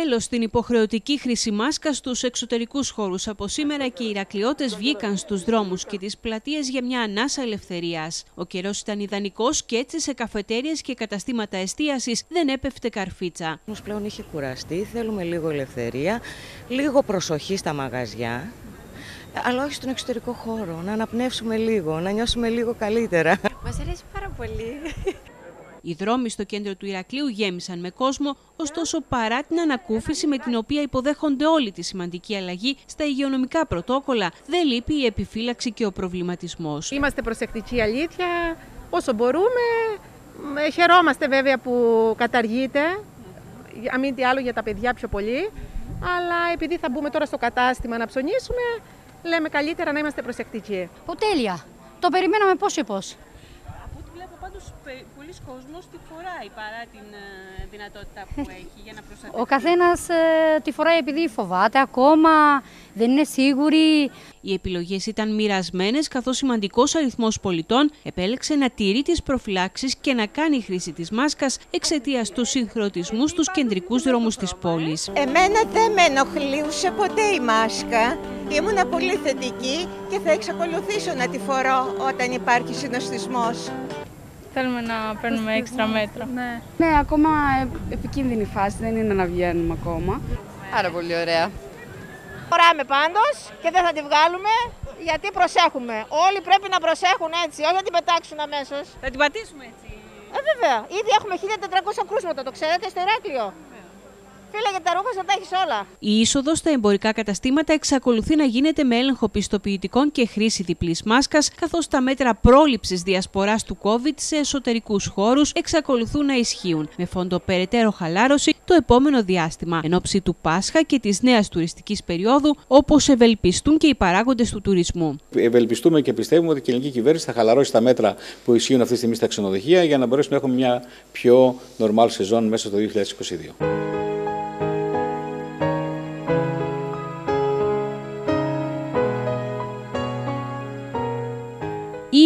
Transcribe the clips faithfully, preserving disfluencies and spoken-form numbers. Τέλος στην υποχρεωτική χρήση μάσκας στους εξωτερικούς χώρους. Από σήμερα και οι Ηρακλειώτες βγήκαν στους δρόμους και τις πλατείες για μια ανάσα ελευθερίας. Ο καιρός ήταν ιδανικός και έτσι σε καφετέριες και καταστήματα εστίασης δεν έπεφτε καρφίτσα. Πλέον είχε κουραστεί, θέλουμε λίγο ελευθερία, λίγο προσοχή στα μαγαζιά, αλλά όχι στον εξωτερικό χώρο, να αναπνεύσουμε λίγο, να νιώσουμε λίγο καλύτερα. Μας αρέσει πάρα πολύ. Οι δρόμοι στο κέντρο του Ηρακλείου γέμισαν με κόσμο, ωστόσο παρά την ανακούφιση με την οποία υποδέχονται όλοι τη σημαντική αλλαγή στα υγειονομικά πρωτόκολλα, δεν λείπει η επιφύλαξη και ο προβληματισμός. Είμαστε προσεκτικοί, αλήθεια, όσο μπορούμε. Χαιρόμαστε βέβαια που καταργείται, αμήν τι άλλο για τα παιδιά πιο πολύ, αλλά επειδή θα μπούμε τώρα στο κατάστημα να ψωνίσουμε, λέμε καλύτερα να είμαστε προσεκτικοί. Ω, τέλεια. Το περιμέναμε πώς ή πώς. Πάντως, πολλοί κόσμος τη φοράει παρά την δυνατότητα που έχει για να προστατευτεί. Ο καθένας ε, τη φοράει επειδή φοβάται ακόμα, δεν είναι σίγουροι. Οι επιλογές ήταν μοιρασμένες, καθώς σημαντικός αριθμός πολιτών επέλεξε να τηρεί τις προφυλάξεις και να κάνει χρήση της μάσκας εξαιτίας του συγχρονισμού στους κεντρικούς δρόμους της πόλης. Εμένα δεν με ενοχλούσε ποτέ η μάσκα. Ήμουνα πολύ θετική και θα εξακολουθήσω να τη φορώ όταν υπάρχει συνοστισμός. Θέλουμε να παίρνουμε έξτρα μέτρα. Ναι, ναι, ακόμα επικίνδυνη φάση, δεν είναι να βγαίνουμε ακόμα. Πάρα πολύ ωραία. Φοράμε πάντως και δεν θα τη βγάλουμε γιατί προσέχουμε. Όλοι πρέπει να προσέχουν έτσι, όχι να την πετάξουν αμέσως. Θα την πατήσουμε έτσι. Ε, βέβαια. Ήδη έχουμε χίλια τετρακόσια κρούσματα, το ξέρετε, στο Ηράκλειο. Φύλαγε τα ρούχα να τα έχεις όλα. Η είσοδος στα εμπορικά καταστήματα εξακολουθεί να γίνεται με έλεγχο πιστοποιητικών και χρήση διπλής μάσκας, καθώς τα μέτρα πρόληψης διασποράς του COVID σε εσωτερικούς χώρους εξακολουθούν να ισχύουν, με φόντο περαιτέρω χαλάρωση το επόμενο διάστημα, εν ώψη του Πάσχα και της νέας τουριστικής περίοδου, όπως ευελπιστούν και οι παράγοντες του τουρισμού. Ευελπιστούμε και πιστεύουμε ότι η ελληνική κυβέρνηση θα χαλαρώσει τα μέτρα που ισχύουν αυτή τη στιγμή στα ξενοδοχεία για να μπορέσουμε να έχουμε μια πιο normal σεζόν μέσα στο δύο χιλιάδες είκοσι δύο.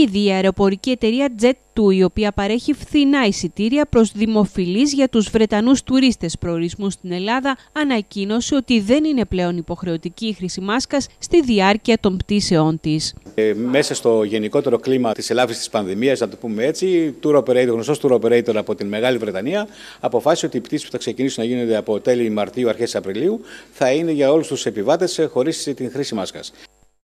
Ήδη η αεροπορική εταιρεία τζετ τού, η οποία παρέχει φθηνά εισιτήρια προς δημοφιλείς για τους Βρετανούς τουρίστες προορισμού στην Ελλάδα, ανακοίνωσε ότι δεν είναι πλέον υποχρεωτική η χρήση μάσκας στη διάρκεια των πτήσεών της. Ε, μέσα στο γενικότερο κλίμα της ελάφρυνσης της πανδημίας, να το πούμε έτσι, tour operator, γνωστός tour operator από την Μεγάλη Βρετανία, αποφάσισε ότι οι πτήσεις που θα ξεκινήσουν να γίνονται από τέλη Μαρτίου, αρχές Απριλίου, θα είναι για όλους τους επιβάτες χωρίς την χρήση μάσκας.